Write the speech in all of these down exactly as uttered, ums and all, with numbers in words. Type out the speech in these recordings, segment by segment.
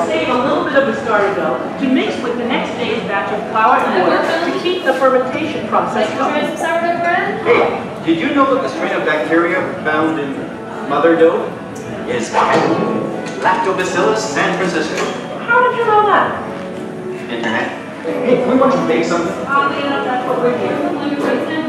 and save a little bit of biscardi dough to mix with the next day's batch of flour and water to keep the fermentation process going. Did you know that the strain of bacteria found in mother dough is Lactobacillus sanfranciscensis? How did you know that? Internet. Hey, we want you to make something. Uh, you know, that's what we're doing.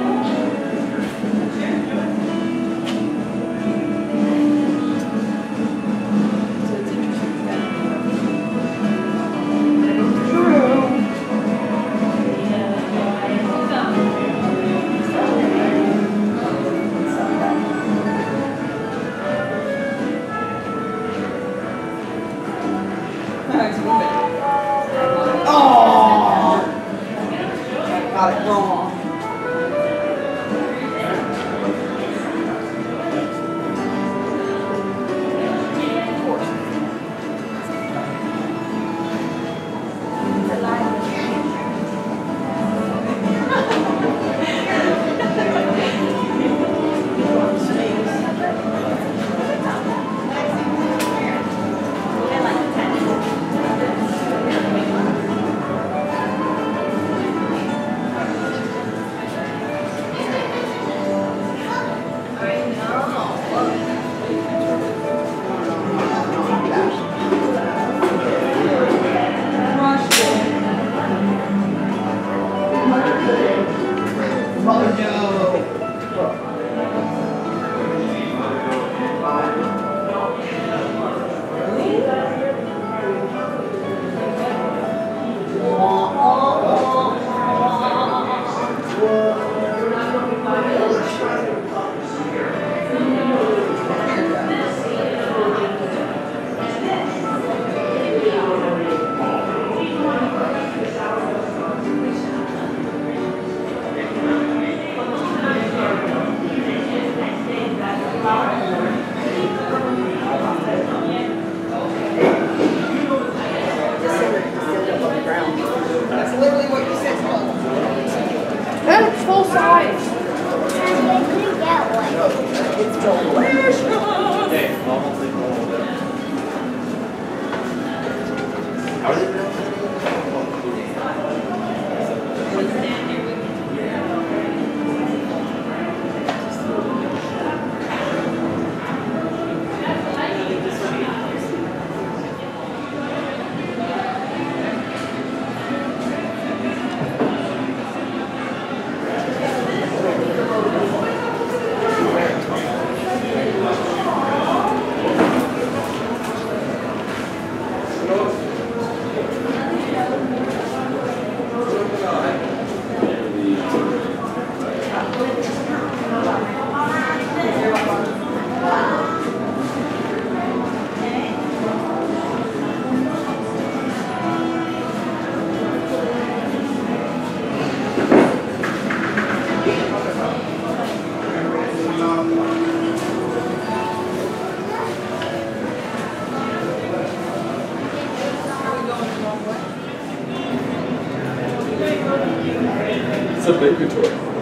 It's a baby toy.